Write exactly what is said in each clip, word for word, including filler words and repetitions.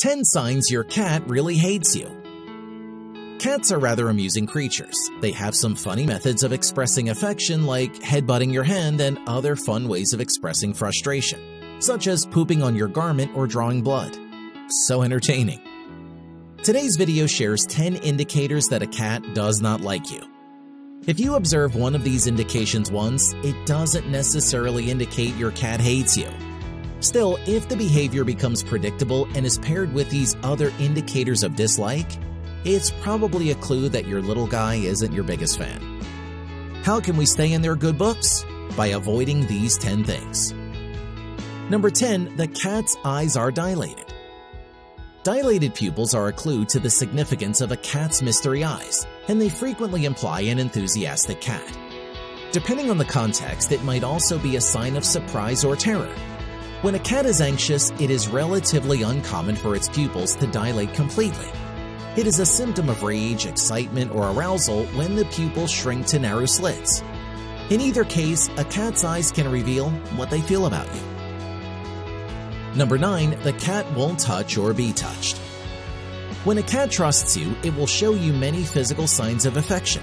ten signs your cat really hates you. Cats are rather amusing creatures. They have some funny methods of expressing affection, like headbutting your hand, and other fun ways of expressing frustration, such as pooping on your garment or drawing blood. So entertaining. Today's video shares ten indicators that a cat does not like you. If you observe one of these indications once, it doesn't necessarily indicate your cat hates you. Still, if the behavior becomes predictable and is paired with these other indicators of dislike, it's probably a clue that your little guy isn't your biggest fan. How can we stay in their good books? By avoiding these ten things. Number ten. The cat's eyes are dilated. Dilated pupils are a clue to the significance of a cat's mystery eyes, and they frequently imply an enthusiastic cat. Depending on the context, it might also be a sign of surprise or terror. When a cat is anxious, it is relatively uncommon for its pupils to dilate completely. It is a symptom of rage, excitement, or arousal when the pupils shrink to narrow slits. In either case, a cat's eyes can reveal what they feel about you. Number nine. The cat won't touch or be touched. When a cat trusts you, it will show you many physical signs of affection.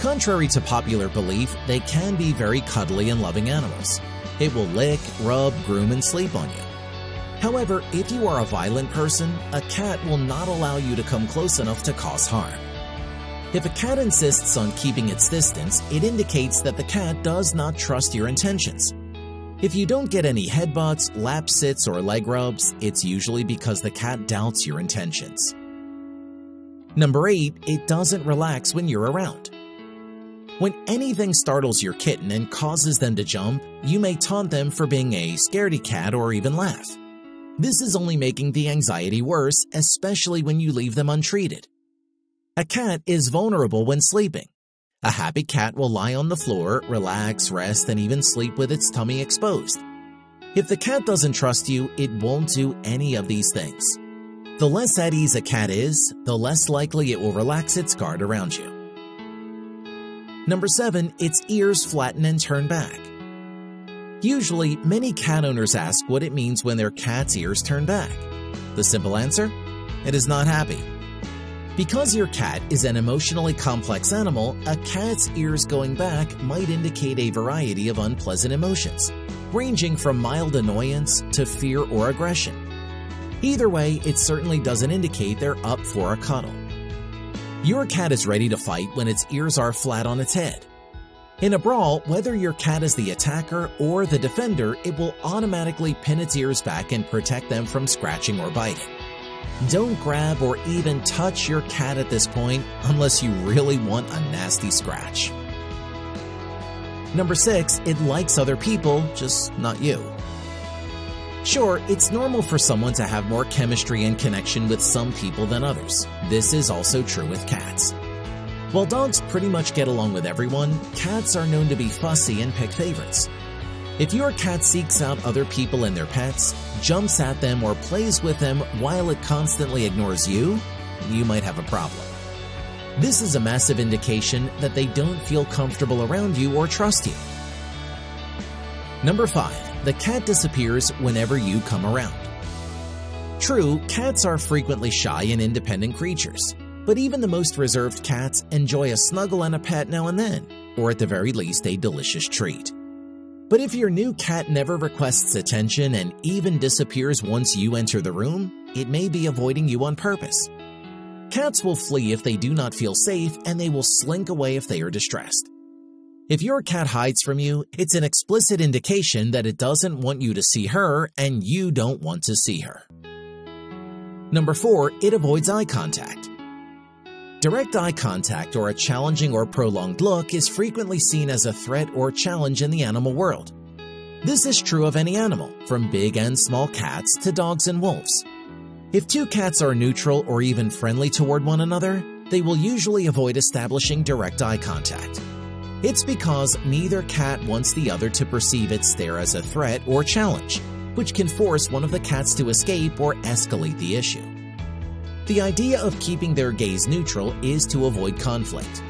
Contrary to popular belief, they can be very cuddly and loving animals. It will lick, rub, groom, and sleep on you. However, if you are a violent person, a cat will not allow you to come close enough to cause harm. If a cat insists on keeping its distance, it indicates that the cat does not trust your intentions. If you don't get any headbutts, lap sits, or leg rubs, it's usually because the cat doubts your intentions. Number eight. It doesn't relax when you're around. When anything startles your kitten and causes them to jump, you may taunt them for being a scaredy cat or even laugh. This is only making the anxiety worse, especially when you leave them untreated. A cat is vulnerable when sleeping. A happy cat will lie on the floor, relax, rest, and even sleep with its tummy exposed. If the cat doesn't trust you, it won't do any of these things. The less at ease a cat is, the less likely it will relax its guard around you. Number seven. Its ears flatten and turn back. Usually, many cat owners ask what it means when their cat's ears turn back. The simple answer? It is not happy. Because your cat is an emotionally complex animal, a cat's ears going back might indicate a variety of unpleasant emotions, ranging from mild annoyance to fear or aggression. Either way, it certainly doesn't indicate they're up for a cuddle. Your cat is ready to fight when its ears are flat on its head. In a brawl, whether your cat is the attacker or the defender, it will automatically pin its ears back and protect them from scratching or biting. Don't grab or even touch your cat at this point unless you really want a nasty scratch. Number six. It likes other people, just not you. Sure, it's normal for someone to have more chemistry and connection with some people than others. This is also true with cats. While dogs pretty much get along with everyone, cats are known to be fussy and pick favorites. If your cat seeks out other people and their pets, jumps at them, or plays with them while it constantly ignores you, you might have a problem. This is a massive indication that they don't feel comfortable around you or trust you. Number five. The cat disappears whenever you come around. True, cats are frequently shy and independent creatures, but even the most reserved cats enjoy a snuggle and a pet now and then, or at the very least a delicious treat. But if your new cat never requests attention and even disappears once you enter the room, it may be avoiding you on purpose. Cats will flee if they do not feel safe, and they will slink away if they are distressed. If your cat hides from you, it's an explicit indication that it doesn't want you to see her and you don't want to see her. Number four. It avoids eye contact. Direct eye contact or a challenging or prolonged look is frequently seen as a threat or challenge in the animal world. This is true of any animal, from big and small cats to dogs and wolves. If two cats are neutral or even friendly toward one another, they will usually avoid establishing direct eye contact. It's because neither cat wants the other to perceive its stare as a threat or challenge, which can force one of the cats to escape or escalate the issue. The idea of keeping their gaze neutral is to avoid conflict.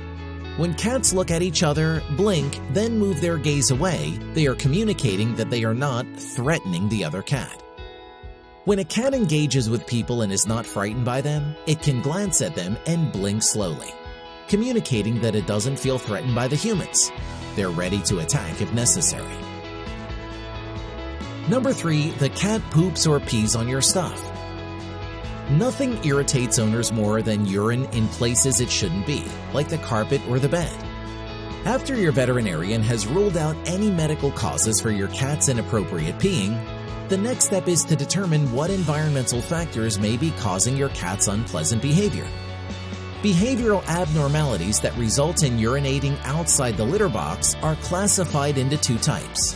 When cats look at each other, blink, then move their gaze away, they are communicating that they are not threatening the other cat. When a cat engages with people and is not frightened by them, it can glance at them and blink slowly, communicating that it doesn't feel threatened by the humans. They're ready to attack if necessary. Number three, the cat poops or pees on your stuff. Nothing irritates owners more than urine in places it shouldn't be, like the carpet or the bed. After your veterinarian has ruled out any medical causes for your cat's inappropriate peeing, the next step is to determine what environmental factors may be causing your cat's unpleasant behavior. Behavioral abnormalities that result in urinating outside the litter box are classified into two types: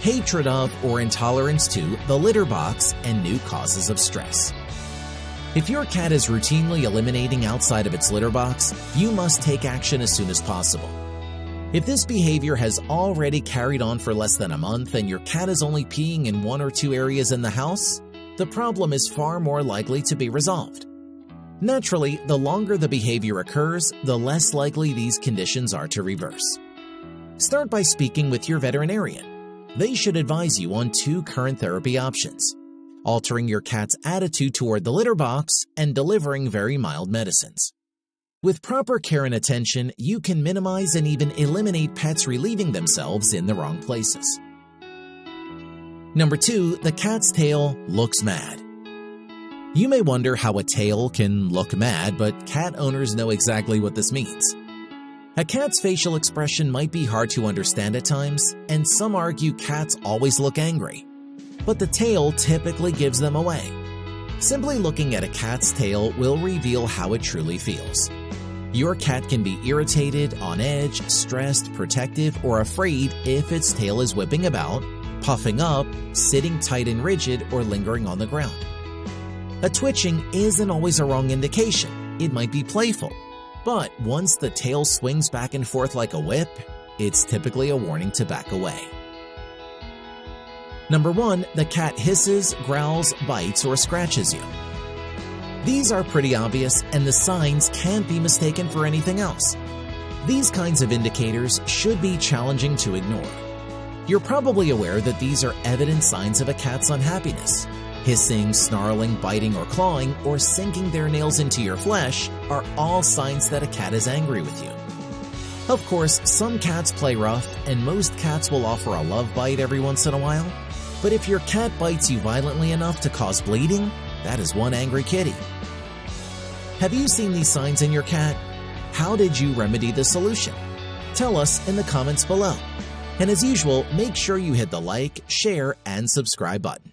hatred of or intolerance to the litter box, and new causes of stress. If your cat is routinely eliminating outside of its litter box, you must take action as soon as possible. If this behavior has already carried on for less than a month and your cat is only peeing in one or two areas in the house, the problem is far more likely to be resolved. Naturally, the longer the behavior occurs, the less likely these conditions are to reverse. Start by speaking with your veterinarian. They should advise you on two current therapy options: altering your cat's attitude toward the litter box, and delivering very mild medicines. With proper care and attention, you can minimize and even eliminate pets relieving themselves in the wrong places. Number two, the cat's tail looks mad. You may wonder how a tail can look mad, but cat owners know exactly what this means. A cat's facial expression might be hard to understand at times, and some argue cats always look angry, but the tail typically gives them away. Simply looking at a cat's tail will reveal how it truly feels. Your cat can be irritated, on edge, stressed, protective, or afraid if its tail is whipping about, puffing up, sitting tight and rigid, or lingering on the ground. A twitching isn't always a wrong indication. It might be playful, but once the tail swings back and forth like a whip, it's typically a warning to back away. Number one, the cat hisses, growls, bites, or scratches you. These are pretty obvious, and the signs can't be mistaken for anything else. These kinds of indicators should be challenging to ignore. You're probably aware that these are evident signs of a cat's unhappiness. Hissing, snarling, biting, or clawing, or sinking their nails into your flesh are all signs that a cat is angry with you. Of course, some cats play rough, and most cats will offer a love bite every once in a while. But if your cat bites you violently enough to cause bleeding, that is one angry kitty. Have you seen these signs in your cat? How did you remedy the solution? Tell us in the comments below. And as usual, make sure you hit the like, share, and subscribe button.